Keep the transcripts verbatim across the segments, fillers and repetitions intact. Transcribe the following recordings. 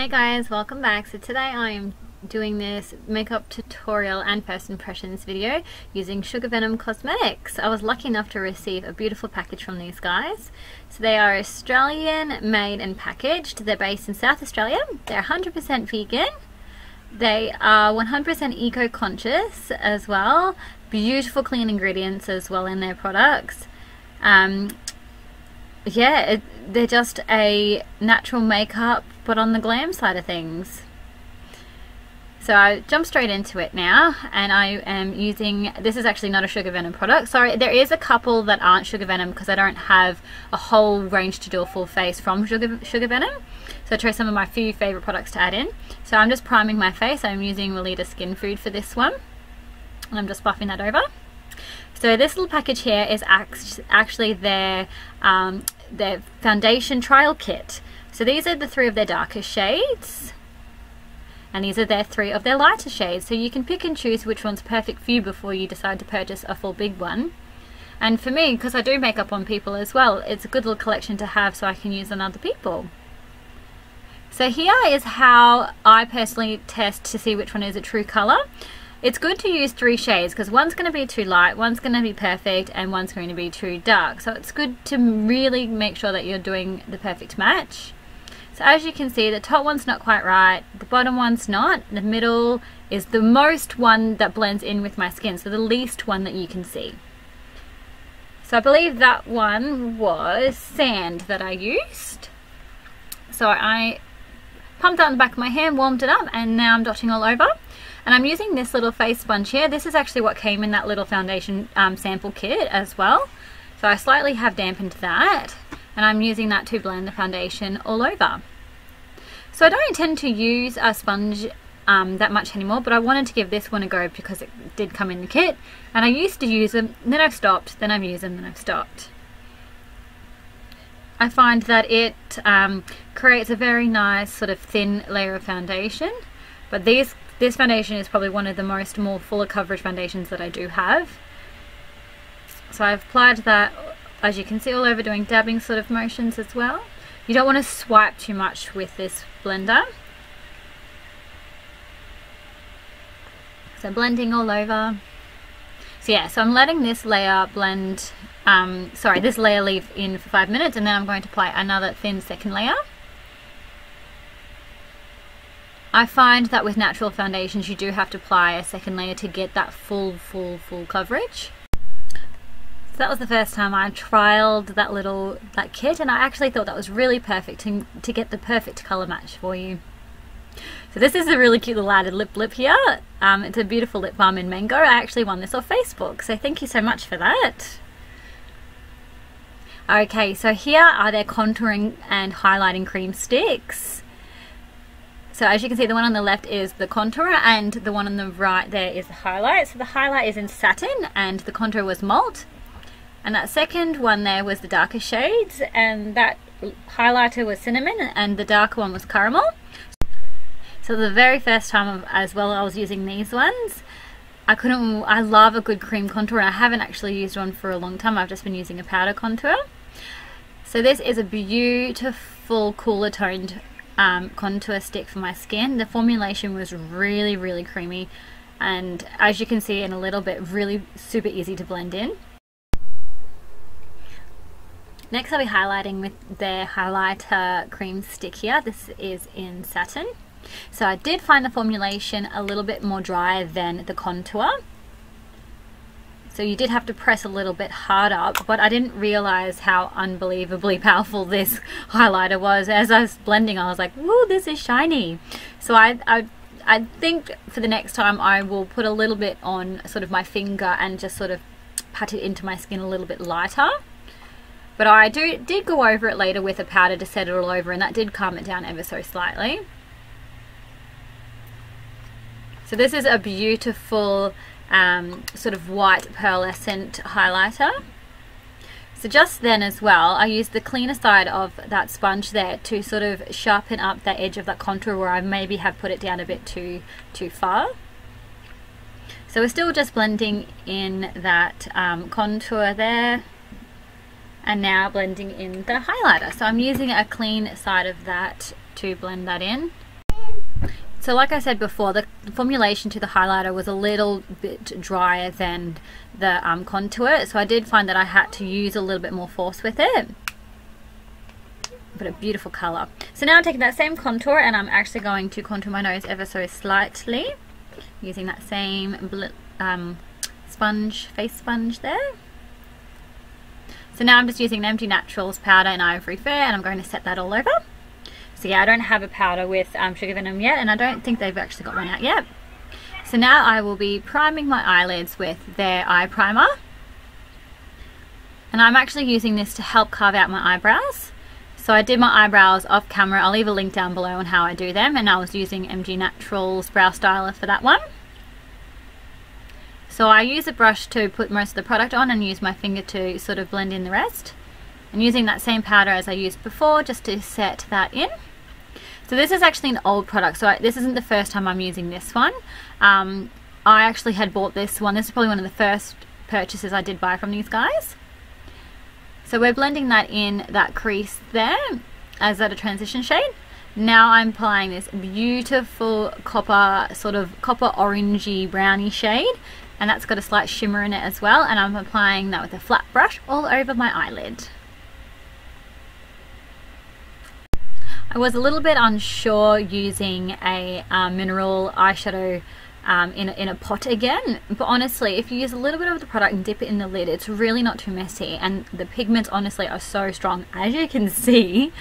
Hey guys, welcome back. So today I am doing this makeup tutorial and first impressions video using Sugar Venom Cosmetics. I was lucky enough to receive a beautiful package from these guys. So they are Australian made and packaged. They're based in South Australia. They're one hundred percent vegan. They are one hundred percent eco-conscious as well. Beautiful clean ingredients as well in their products. Um, yeah, it, they're just a natural makeup but on the glam side of things. So I jump straight into it now, and I am using, this is actually not a Sugar Venom product, sorry, there is a couple that aren't Sugar Venom because I don't have a whole range to do a full face from Sugar, Sugar Venom. So I chose some of my few favourite products to add in. So I'm just priming my face. I'm using Melita Skin Food for this one, and I'm just buffing that over. So this little package here is actually their, um, their foundation trial kit. So these are the three of their darker shades, and these are their three of their lighter shades. So you can pick and choose which one's perfect for you before you decide to purchase a full big one. And for me, because I do makeup on people as well, it's a good little collection to have so I can use on other people. So here is how I personally test to see which one is a true colour. It's good to use three shades because one's going to be too light, one's going to be perfect, and one's going to be too dark. So it's good to really make sure that you're doing the perfect match. So as you can see, the top one's not quite right, the bottom one's not, the middle is the most one that blends in with my skin, so the least one that you can see. So I believe that one was sand that I used. So I pumped that on the back of my hand, warmed it up, and now I'm dotting all over. And I'm using this little face sponge here. This is actually what came in that little foundation um, sample kit as well. So I slightly have dampened that, and I'm using that to blend the foundation all over. So I don't intend to use a sponge um, that much anymore, but I wanted to give this one a go because it did come in the kit, and I used to use them, then I've stopped, then I've used them, then I've stopped. I find that it um, creates a very nice sort of thin layer of foundation, but these, this foundation is probably one of the most more fuller coverage foundations that I do have. So I've applied that, as you can see, all over, doing dabbing sort of motions as well. You don't want to swipe too much with this blender. So blending all over. So yeah, so I'm letting this layer blend, um, sorry, this layer leave in for five minutes, and then I'm going to apply another thin second layer. I find that with natural foundations, you do have to apply a second layer to get that full, full, full coverage. That was the first time I trialed that little that kit, and I actually thought that was really perfect to, to get the perfect colour match for you. So this is a really cute little added lip lip here. Um, it's a beautiful lip balm in mango. I actually won this off Facebook, so thank you so much for that. Okay, so here are their contouring and highlighting cream sticks. So as you can see, the one on the left is the contour, and the one on the right there is the highlight. So the highlight is in Saturn, and the contour was Malt. And that second one there was the darker shades, and that highlighter was Cinnamon, and the darker one was Caramel. So the very first time as well I was using these ones, I couldn't, I love a good cream contour, and I haven't actually used one for a long time. I've just been using a powder contour. So this is a beautiful cooler toned um, contour stick for my skin. The formulation was really, really creamy, and as you can see in a little bit, really super easy to blend in. Next I'll be highlighting with their highlighter cream stick here. This is in Saturn. So I did find the formulation a little bit more dry than the contour. So you did have to press a little bit harder, but I didn't realise how unbelievably powerful this highlighter was. As I was blending, I was like, woo, this is shiny. So I, I, I think for the next time I will put a little bit on sort of my finger and just sort of pat it into my skin a little bit lighter. But I do, did go over it later with a powder to set it all over, and that did calm it down ever so slightly. So this is a beautiful um, sort of white pearlescent highlighter. So just then as well, I used the cleaner side of that sponge there to sort of sharpen up the edge of that contour where I maybe have put it down a bit too, too far. So we're still just blending in that um, contour there. And now blending in the highlighter. So I'm using a clean side of that to blend that in. So like I said before, the formulation to the highlighter was a little bit drier than the um, contour, so I did find that I had to use a little bit more force with it. But a beautiful colour. So now I'm taking that same contour and I'm actually going to contour my nose ever so slightly, using that same bl um, sponge, face sponge there. So now I'm just using an M G Naturals powder in Ivory Fair, and I'm going to set that all over. So yeah, I don't have a powder with um, Sugar Venom yet, and I don't think they've actually got one out yet. So now I will be priming my eyelids with their eye primer. And I'm actually using this to help carve out my eyebrows. So I did my eyebrows off camera. I'll leave a link down below on how I do them, and I was using M G Naturals Brow Styler for that one. So I use a brush to put most of the product on and use my finger to sort of blend in the rest. I'm using that same powder as I used before just to set that in. So this is actually an old product, so I, this isn't the first time I'm using this one. Um, I actually had bought this one. This is probably one of the first purchases I did buy from these guys. So we're blending that in that crease there as that a transition shade. Now I'm applying this beautiful copper, sort of copper orangey brownie shade, and that's got a slight shimmer in it as well, and I'm applying that with a flat brush all over my eyelid. I was a little bit unsure using a um, mineral eyeshadow um, in, in a pot again, but honestly, if you use a little bit of the product and dip it in the lid, it's really not too messy, and the pigments honestly are so strong, as you can see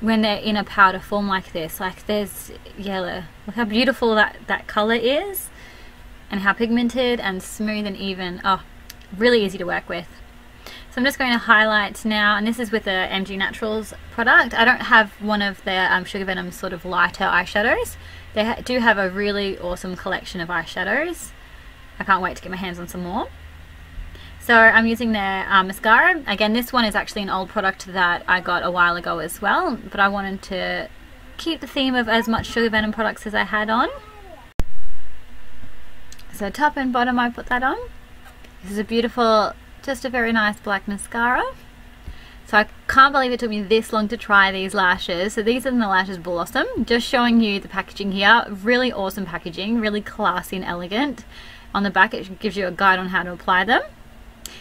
when they're in a powder form like this. Like there's yellow, look how beautiful that, that colour is, and how pigmented and smooth and even. Oh, really easy to work with. So I'm just going to highlight now, and this is with the M G Naturals product. I don't have one of their um, Sugar Venom sort of lighter eyeshadows. They ha do have a really awesome collection of eyeshadows. I can't wait to get my hands on some more. So I'm using their um, mascara. Again, this one is actually an old product that I got a while ago as well, but I wanted to keep the theme of as much Sugar Venom products as I had on. So top and bottom I put that on. This is a beautiful, just a very nice black mascara. So I can't believe it took me this long to try these lashes. So these are the lashes Blossom. Just showing you the packaging here. Really awesome packaging, really classy and elegant. On the back it gives you a guide on how to apply them.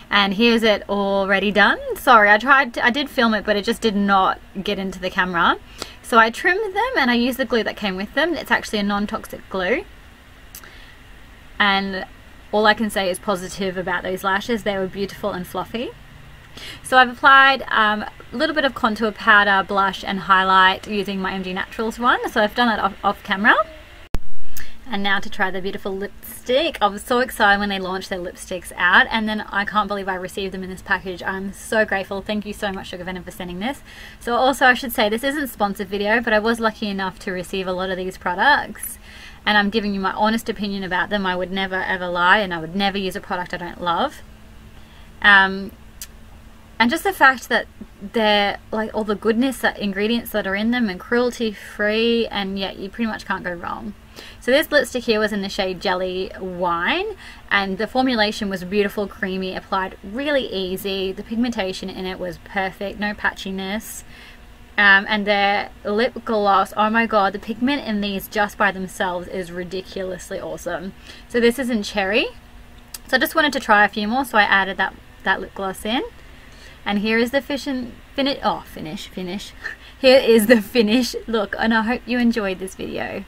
And here's it already done. Sorry, I tried to, I did film it, but it just did not get into the camera. So I trimmed them and I used the glue that came with them. It's actually a non-toxic glue. And all I can say is positive about those lashes. They were beautiful and fluffy. So I've applied um, a little bit of contour powder, blush and highlight using my M G Naturals one. So I've done that off, off camera. And now to try the beautiful lipstick. I was so excited when they launched their lipsticks out, and then I can't believe I received them in this package. I'm so grateful. Thank you so much, Sugar Venom, for sending this. So also I should say, this isn't a sponsored video, but I was lucky enough to receive a lot of these products. And I'm giving you my honest opinion about them. I would never ever lie, and I would never use a product I don't love. Um, and just the fact that they're like all the goodness, that ingredients that are in them, and cruelty free, and yet you pretty much can't go wrong. So this lipstick here was in the shade Jelly Wine, and the formulation was beautiful, creamy, applied really easy. The pigmentation in it was perfect, no patchiness. Um, and their lip gloss, oh my god, the pigment in these just by themselves is ridiculously awesome. So this is in Cherie. So I just wanted to try a few more, so I added that, that lip gloss in. And here is the fish and finish, oh finish, finish. Here is the finish look, and I hope you enjoyed this video.